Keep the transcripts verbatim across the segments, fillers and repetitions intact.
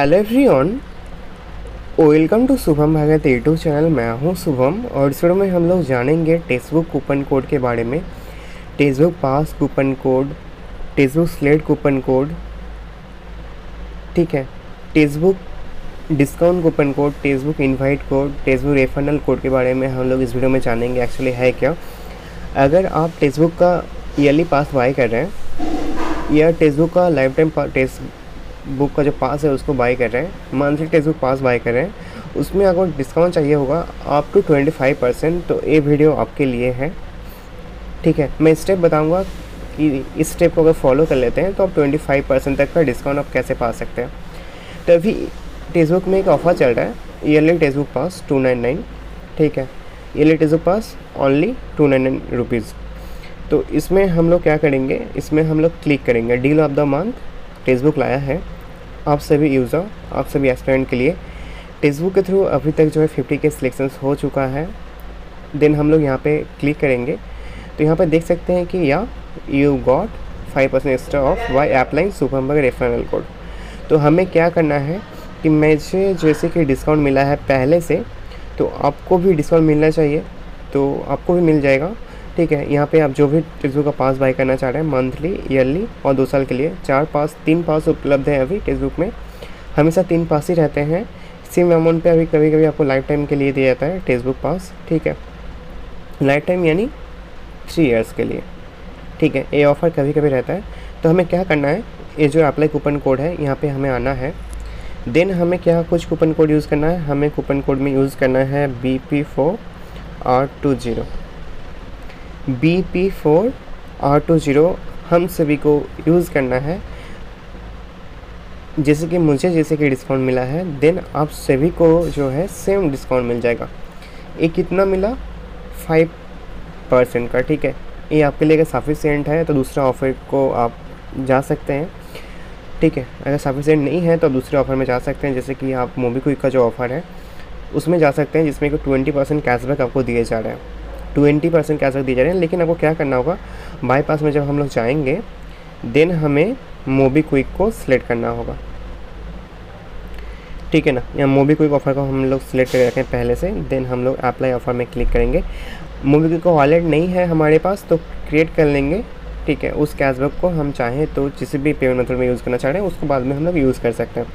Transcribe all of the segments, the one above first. Hello everyone, welcome to Shubham Bhagat YouTube channel. मैं हूं शुभम और इस वीडियो में हम लोग जानेंगे टेस्टबुक कूपन कोड के बारे में। Testbook pass coupon code, Testbook slate coupon code, ठीक है, Testbook discount coupon code, Testbook invite code, Testbook referral code के बारे में हम लोग इस वीडियो में जानेंगे एक्चुअली है क्या। अगर आप टेस्टबुक का ईयरली पास बाय कर रहे हैं या टेस्टबुक का लाइफ टाइम टेस्ट बुक का जो पास है उसको बाय कर रहे हैं, मंथली टेस्टबुक पास बाय कर रहे हैं, उसमें अगर डिस्काउंट चाहिए होगा up to twenty five percent, तो ये वीडियो आपके लिए है। ठीक है, मैं स्टेप बताऊंगा कि इस स्टेप को अगर फॉलो कर लेते हैं तो आप ट्वेंटी फाइव परसेंट तक का डिस्काउंट आप कैसे पा सकते हैं। तो अभी टेस्टबुक में एक ऑफ़र चल रहा है, yearly Testbook pass two nine nine, ठीक है, yearly Testbook pass only two nine nine rupees. तो इसमें हम लोग क्या करेंगे, इसमें हम लोग क्लिक करेंगे deal of the month. Testbook लाया है आप सभी यूज़र, आप सभी एक्सपेरिमेंट के लिए। टेस्टबुक के थ्रू अभी तक जो है फिफ्टी के सिलेक्शंस हो चुका है। देन हम लोग यहाँ पे क्लिक करेंगे तो यहाँ पे देख सकते हैं कि या you got five percent extra off by applying Shubham Bhagat referral code. तो हमें क्या करना है कि मुझे जैसे कि डिस्काउंट मिला है पहले से, तो आपको भी डिस्काउंट मिलना चाहिए, तो आपको भी मिल जाएगा। ठीक है, यहाँ पे आप जो भी टेस्टबुक का पास बाय करना चाह रहे हैं, मंथली, ईयरली और दो साल के लिए, चार पास तीन पास उपलब्ध है। अभी टेस्टबुक में हमेशा तीन पास ही रहते हैं, सेम अमाउंट पे अभी कभी कभी आपको लाइफ टाइम के लिए दिया जाता है टेस्टबुक पास। ठीक है, लाइफ टाइम यानी थ्री इयर्स के लिए। ठीक है, ये ऑफ़र कभी कभी रहता है। तो हमें क्या करना है, ये जो अप्लाई कूपन कोड है यहाँ पर हमें आना है। देन हमें क्या कुछ कूपन कोड यूज़ करना है, हमें कूपन कोड में यूज़ करना है B P four R two zero. B P four R two zero हम सभी को यूज़ करना है, जैसे कि मुझे जैसे कि डिस्काउंट मिला है, देन आप सभी को जो है सेम डिस्काउंट मिल जाएगा। ये कितना मिला, फाइव परसेंट का। ठीक है, ये आपके लिए अगर सफिशिएंट है तो दूसरा ऑफ़र को आप जा सकते हैं। ठीक है, अगर सफिशिएंट नहीं है तो आप दूसरे ऑफ़र में जा सकते हैं, जैसे कि आप मोबिक्विक का जो ऑफ़र है उसमें जा सकते हैं, जिसमें कि ट्वेंटी परसेंट कैशबैक आपको दिए जा रहे हैं, ट्वेंटी परसेंट कैशबैक दिए जा रहे हैं। लेकिन आपको क्या करना होगा, बाईपास में जब हम लोग जाएंगे देन हमें मोबिक्विक को सिलेक्ट करना होगा। ठीक है ना, या मोबिक्विक ऑफ़र को हम लोग सिलेक्ट करके रखें पहले से, देन हम लोग अप्लाई ऑफ़र में क्लिक करेंगे। मोबिक्विक का वॉलेट नहीं है हमारे पास तो क्रिएट कर लेंगे। ठीक है, उस कैशबैक को हम चाहें तो किसी भी पेमेंट मेथड में यूज़ करना चाह रहे हैं, उसको बाद में हम लोग यूज़ कर सकते हैं।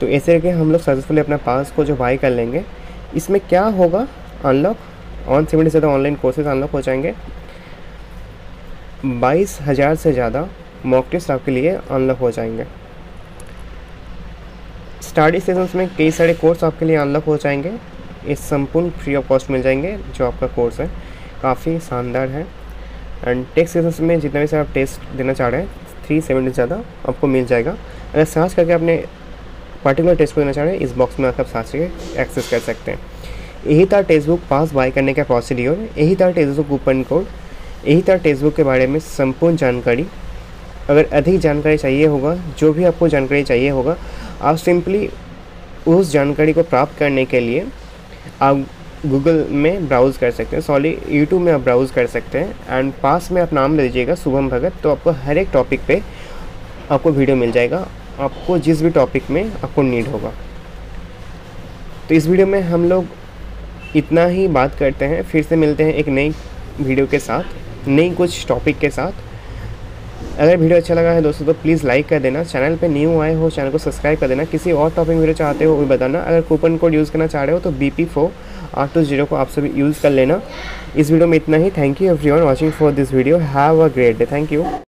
तो ऐसे करके हम लोग सक्सेसफुली अपना पास को जो बाई कर लेंगे। इसमें क्या होगा, अनलॉक ऑन सेवेंटी से ऑनलाइन कोर्सेज अनलॉक हो जाएंगे, बाईस हज़ार से ज़्यादा मॉक टेस्ट आपके लिए अनलॉक हो जाएंगे, स्टडी सेशंस में कई सारे कोर्स आपके लिए अनलॉक हो जाएंगे। इस संपूर्ण फ्री ऑफ कॉस्ट मिल जाएंगे, जो आपका कोर्स है काफ़ी शानदार है। एंड टेस्ट सेशंस में जितना भी सर आप टेस्ट देना चाह रहे हैं, थ्री सेवेंटी से ज़्यादा आपको मिल जाएगा। अगर सर्च करके अपने पर्टिकुलर टेस्ट को देना चाह रहे हैं, इस बॉक्स में आप सर्च करके एक्सेस कर सकते हैं। यही था टेस्टबुक पास बाय करने का प्रोसीड्योर, यही था टेस्टबुक कूपन कोड, यही था टेस्टबुक के बारे में संपूर्ण जानकारी। अगर अधिक जानकारी चाहिए होगा, जो भी आपको जानकारी चाहिए होगा, आप सिंपली उस जानकारी को प्राप्त करने के लिए आप गूगल में ब्राउज़ कर सकते हैं, सॉरी यूट्यूब में आप ब्राउज़ कर सकते हैं एंड पास में आप नाम ले लीजिएगा शुभम भगत, तो आपको हर एक टॉपिक पर आपको वीडियो मिल जाएगा, आपको जिस भी टॉपिक में आपको नीड होगा। तो इस वीडियो में हम लोग इतना ही बात करते हैं, फिर से मिलते हैं एक नई वीडियो के साथ, नई कुछ टॉपिक के साथ। अगर वीडियो अच्छा लगा है दोस्तों तो प्लीज़ लाइक कर देना, चैनल पे न्यू आए हो चैनल को सब्सक्राइब कर देना। किसी और टॉपिक वीडियो चाहते हो वो भी बताना। अगर कूपन कोड यूज़ करना चाह रहे हो तो B P four R two zero को आप सभी यूज़ कर लेना। इस वीडियो में इतना ही। Thank you everyone watching for this video, have a great day, thank you.